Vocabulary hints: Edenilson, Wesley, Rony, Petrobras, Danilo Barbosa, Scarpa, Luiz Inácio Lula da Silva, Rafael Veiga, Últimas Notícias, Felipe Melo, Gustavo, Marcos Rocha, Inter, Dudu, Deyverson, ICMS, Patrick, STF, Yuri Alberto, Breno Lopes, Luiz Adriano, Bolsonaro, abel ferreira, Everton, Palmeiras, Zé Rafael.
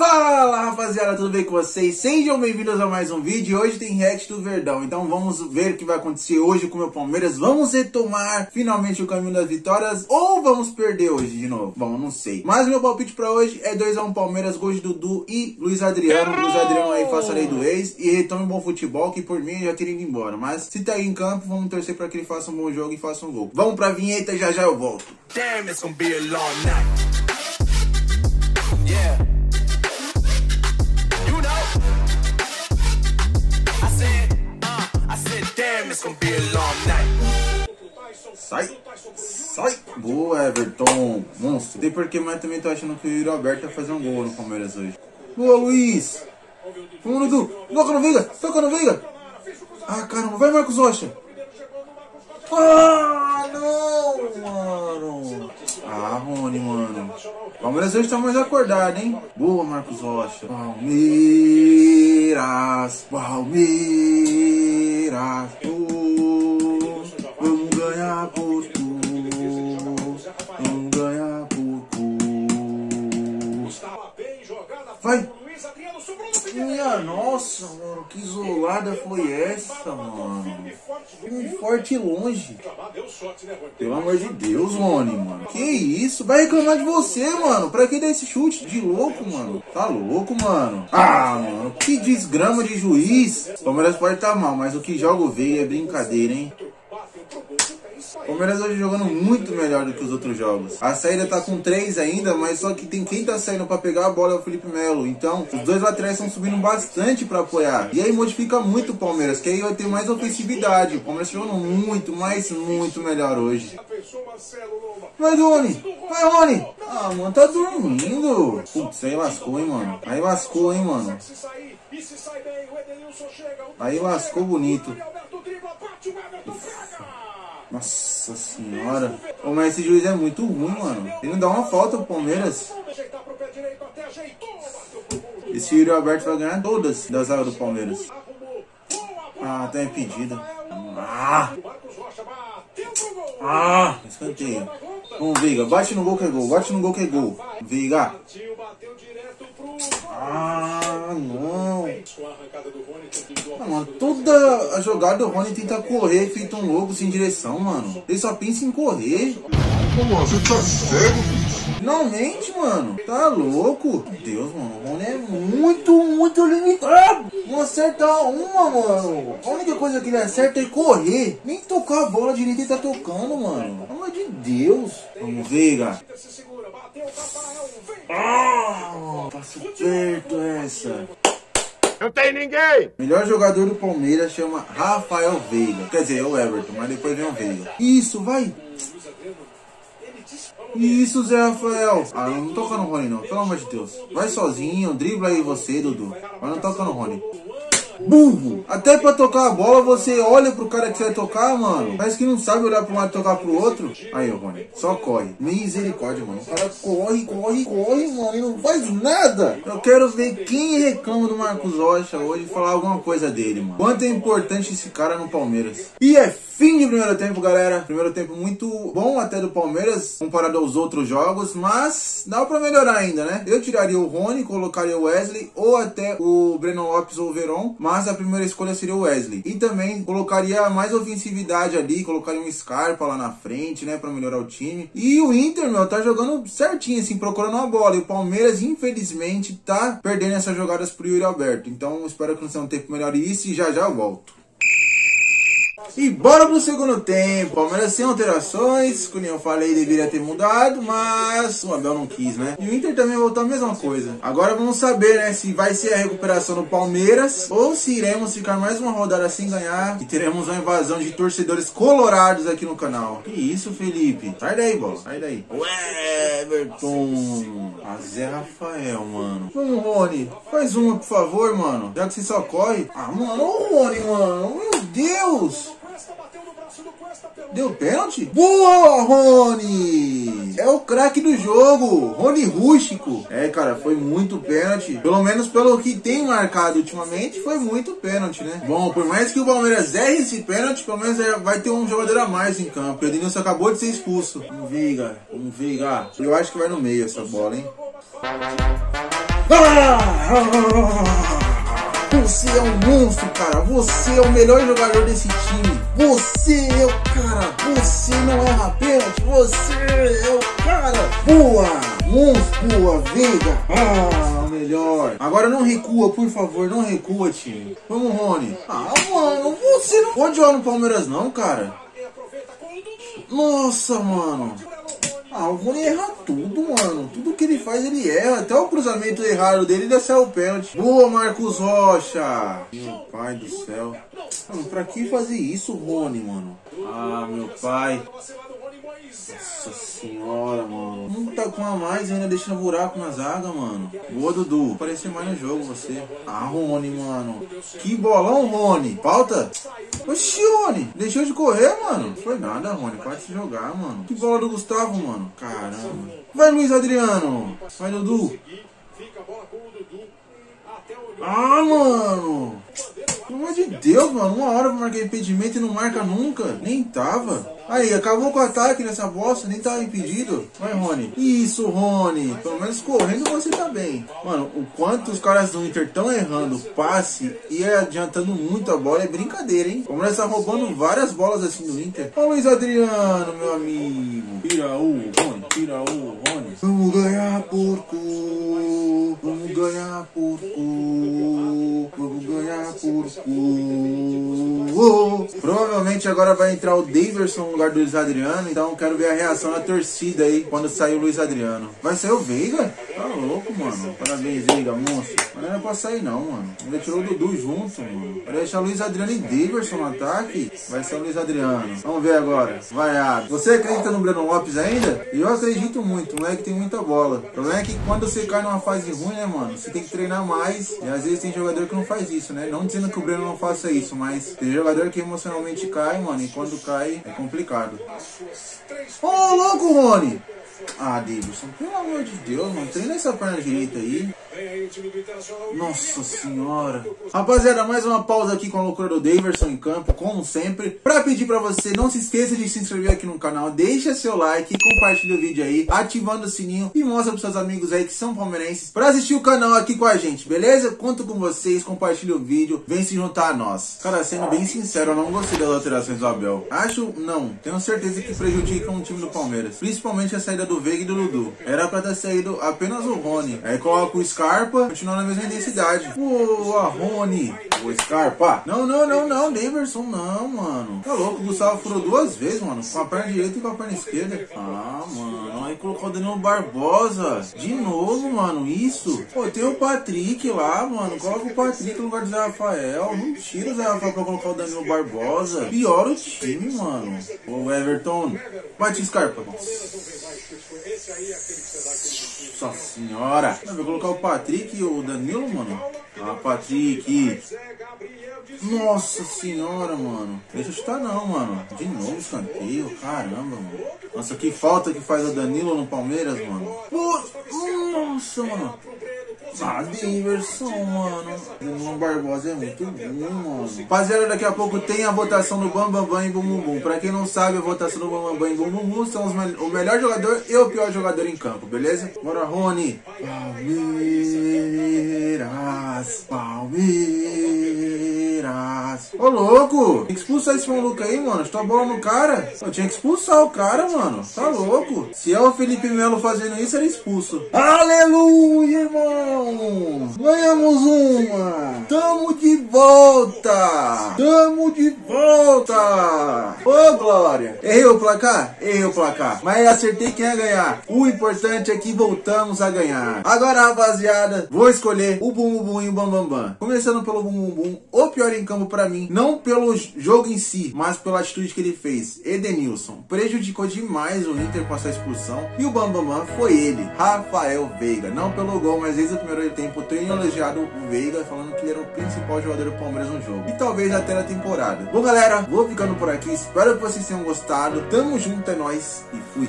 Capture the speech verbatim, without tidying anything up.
Fala, rapaziada, tudo bem com vocês? Sejam bem-vindos a mais um vídeo. Hoje tem react do Verdão, então vamos ver o que vai acontecer hoje com o meu Palmeiras. Vamos retomar finalmente o caminho das vitórias ou vamos perder hoje de novo? Bom, não sei. Mas meu palpite pra hoje é dois a um Palmeiras, gol de Dudu e Luiz Adriano. Luiz Adriano aí faça a lei do ex e retome um bom futebol, que por mim já teria ido embora. Mas se tá aí em campo, vamos torcer pra que ele faça um bom jogo e faça um gol. Vamos pra vinheta, já já eu volto. Damn, it's gonna be a long night. Yeah. Sai, sai. Boa, Everton, monstro. Tem porque, mas também tô achando que o Yuri Alberto vai fazer um gol no Palmeiras hoje. Boa, Luiz. Vamos, Dudu. Toca no Veiga, toca no Veiga. Ah, caramba, vai, Marcos Rocha. Ah, não, mano. Ah, Rony, mano. O Palmeiras hoje tá mais acordado, hein? Boa, Marcos Rocha. Palmeiras, Palmeiras. Vamos ganhar por tu. Vamos ganhar por tu. Vai. Minha nossa, mano, que isolada foi essa, mano. Firme, forte e longe. Pelo amor de Deus, Rony, mano. Que isso? Vai reclamar de você, mano. Pra que dar esse chute de louco, mano? Tá louco, mano. Ah, mano, que desgrama de juiz. O Palmeiras pode tá mal, mas o que joga o Veiga é brincadeira, hein? O Palmeiras hoje jogando muito melhor do que os outros jogos. A saída tá com três ainda, mas só que tem quem tá saindo pra pegar a bola é o Felipe Melo. Então, os dois laterais estão subindo bastante pra apoiar. E aí modifica muito o Palmeiras, que aí vai ter mais ofensividade. O Palmeiras jogando muito, mas muito melhor hoje. Vai, Rony! Vai, Rony! Ah, mano, tá dormindo. Putz, aí lascou, hein, mano. Aí lascou, hein, mano. Aí lascou bonito. Nossa senhora. Oh, mas esse juiz é muito ruim, mano. Ele não dá uma falta pro Palmeiras. Esse Yuri Alberto vai ganhar todas da zaga do Palmeiras. Ah, tá impedido. Ah! Ah! Escanteio. Vamos, Veiga. Bate no gol que é gol. Bate no gol que é gol. Veiga. Ah, não. Ah, mano, toda a jogada do Rony tenta correr, feito um louco sem direção, mano. Ele só pensa em correr. Mano, você tá cego, bicho. Finalmente, mano. Tá louco. Meu Deus, mano. O Rony é muito, muito limitado. Não acerta uma, mano. A única coisa que ele acerta é correr. Nem tocar a bola direito ele tá tocando, mano. Pelo amor de Deus. Vamos ver, cara. Ah, passo perto essa. Não tem ninguém! Melhor jogador do Palmeiras chama Rafael Veiga. Quer dizer, é o Everton, mas depois vem o Veiga. Isso, vai! Isso, Zé Rafael! Ah, não toca no Rony não, pelo amor de Deus. Vai sozinho, dribla aí você, Dudu. Mas não toca no Rony. Burro! Até pra tocar a bola, você olha pro cara que você vai tocar, mano. Parece que não sabe olhar pra um lado e tocar pro outro. Aí, Rony, só corre. Misericórdia, mano. O cara corre, corre, corre, mano. E não faz nada. Eu quero ver quem reclama do Marcos Rocha hoje e falar alguma coisa dele, mano. Quanto é importante esse cara no Palmeiras. E é fim de primeiro tempo, galera. Primeiro tempo muito bom até do Palmeiras, comparado aos outros jogos, mas dá pra melhorar ainda, né? Eu tiraria o Rony, colocaria o Wesley ou até o Breno Lopes ou o Veron, mas a primeira escolha seria o Wesley. E também colocaria mais ofensividade ali, colocaria um Scarpa lá na frente, né, pra melhorar o time. E o Inter, meu, tá jogando certinho, assim, procurando a bola. E o Palmeiras, infelizmente, tá perdendo essas jogadas pro Yuri Alberto. Então, espero que no segundo tempo melhore isso e já já eu volto. E bora pro segundo tempo. Palmeiras sem alterações, como eu falei, deveria ter mudado, mas o Abel não quis, né? E o Inter também voltou a mesma coisa. Agora vamos saber, né, se vai ser a recuperação do Palmeiras ou se iremos ficar mais uma rodada sem ganhar e teremos uma invasão de torcedores colorados aqui no canal. Que isso, Felipe? Sai daí, bola. Sai daí. Ué, Everton. A Zé Rafael, mano. Vamos, Rony. Faz uma, por favor, mano. Já que você só corre. Ah, mano, ô, Rony, mano. Meu Deus. Deu pênalti? Boa, Rony! É o craque do jogo, Rony rústico. É, cara, foi muito pênalti. Pelo menos pelo que tem marcado ultimamente, foi muito pênalti, né? Bom, por mais que o Palmeiras erre esse pênalti, pelo menos vai ter um jogador a mais em campo. O Edenilson acabou de ser expulso. Vamos ver, cara. Vamos ver, cara. Eu acho que vai no meio essa bola, hein? Ah! Você é um monstro, cara. Você é o melhor jogador desse time. Você é o cara. Você não é rapete. Você é o cara. Boa! Monstro, a Veiga. Ah, melhor. Agora não recua, por favor. Não recua, time. Vamos, Rony. Ah, mano, você não pode olhar no Palmeiras, não, cara. Nossa, mano. Ah, o Rony erra tudo, mano. Tudo que ele faz, ele erra. Até o cruzamento errado dele, ele saiu o pênalti. Boa, Marcos Rocha. Meu pai do céu. Mano, pra que fazer isso, Rony, mano? Ah, meu pai. Nossa senhora, mano. Não tá com a mais ainda, deixando buraco na zaga, mano. Boa, Dudu. Aparecer mais no jogo, você. Ah, Rony, mano. Que bolão, Rony. Falta? Oxi, Rony. Deixou de correr, mano. Foi nada, Rony. Pode se jogar, mano. Que bola do Gustavo, mano. Caramba. Vai, Luiz Adriano. Vai, Dudu. Ah, mano. Pelo amor de Deus, mano. Uma hora pra marcar impedimento e não marca nunca. Nem tava. Aí, acabou com o ataque nessa bosta, nem tava impedido. Vai, Rony. Isso, Rony. Pelo menos correndo você tá bem. Mano, o quanto os caras do Inter tão errando o passe e adiantando muito a bola é brincadeira, hein? O Palmeiras tá roubando várias bolas assim do Inter. Ó, Luiz Adriano, meu amigo. Tira o Rony, tira o Rony. Vamos ganhar, porco. Vamos ganhar, porco. Vamos ganhar, porco. Oh. Provavelmente agora vai entrar o Deyverson no lugar do Luiz Adriano, então quero ver a reação da torcida aí quando sair o Luiz Adriano. Vai sair o Veiga? Tá louco, mano. Parabéns, Veiga, monstro. Mas não era pra sair não, mano. Ele tirou o Dudu junto, mano. Vai deixar o Luiz Adriano e Deyverson no ataque? Vai sair o Luiz Adriano. Vamos ver agora. Vai, Ab. Você acredita no Breno Lopes ainda? Eu acredito muito, o moleque tem muita bola. O problema é que quando você cai numa fase ruim, né, mano, você tem que treinar mais. E às vezes tem jogador que não faz isso, né? Não dizendo que o Breno não faça isso, mas tem jogador que emocionalmente cai, mano, e quando cai é complicado. Ô, oh, louco, Rony! Ah, Deyverson, pelo amor de Deus, mano, treina essa perna direita aí. Nossa senhora. Rapaziada, mais uma pausa aqui com a loucura do Deyverson em campo, como sempre. Pra pedir pra você, não se esqueça de se inscrever aqui no canal, deixa seu like, compartilha o vídeo aí, ativando o sininho e mostra pros seus amigos aí que são palmeirenses pra assistir o canal aqui com a gente, beleza? Conto com vocês, compartilha o vídeo, vem se juntar a nós. Cara, sendo bem sincero, eu não gostei das alterações do Abel. Acho, não, tenho certeza que prejudicam o time do Palmeiras, principalmente a saída do Veiga e do Dudu. Era pra ter saído apenas o Rony. Aí coloca o Scarpa, continua na mesma intensidade. Boa, Rony. O Scarpa. Não, não, não, não. Deyverson, não, mano. Tá louco, o Gustavo furou duas vezes, mano. Com a perna direita e com a perna esquerda. Ah, mano. Aí colocou o Danilo Barbosa. De novo, mano. Isso. Pô, tem o Patrick lá, mano. Coloca o Patrick no lugar do Zé Rafael. Não tira o Zé Rafael pra colocar o Danilo Barbosa. Piora o time, mano. O Everton. Bate Scarpa. Nossa senhora. Eu vou colocar o Patrick e o Danilo, mano. Ah, Patrick. Nossa senhora, mano. Deixa eu chutar não, mano. De novo escanteio, caramba, mano. Nossa, que falta que faz o Danilo no Palmeiras, mano. Nossa, mano. Ah, Deyverson, mano. Danilo Barbosa é muito bom, mano. Rapaziada, daqui a pouco tem a votação do Bambambam Bam Bam e Bum Bum Bum. Pra quem não sabe, a votação do Bambambam Bam Bam e Bum Bum Bum são os me o melhor jogador e o pior jogador em campo, beleza? Bora, Rony. Palmeiras, Palmeiras. Ô, louco. Tem que expulsar esse maluco aí, mano. Estou a bola no cara. Eu tinha que expulsar o cara, mano. Tá louco. Se é o Felipe Melo fazendo isso, ele é expulso. Aleluia, mano. Ganhamos uma! Tamo de volta! Tamo de volta! Ô, glória! Errei o placar? Errei o placar. Mas acertei quem ia ganhar. O importante é que voltamos a ganhar. Agora, rapaziada, vou escolher o Bum Bum Bum e o Bam Bam Bam. Começando pelo Bum Bum Bum, o pior em campo pra mim. Não pelo jogo em si, mas pela atitude que ele fez. Edenilson. Prejudicou demais o Inter com essa expulsão. E o Bam Bam Bam foi ele, Rafael Veiga. Não pelo gol, mas desde o primeiro tempo tenho elogiado o Veiga, falando que ele era o principal jogador do Palmeiras no jogo. E talvez até na temporada. Bom, galera, vou ficando por aqui. Espero que vocês tenham gostado. Tamo junto, é nóis e fui!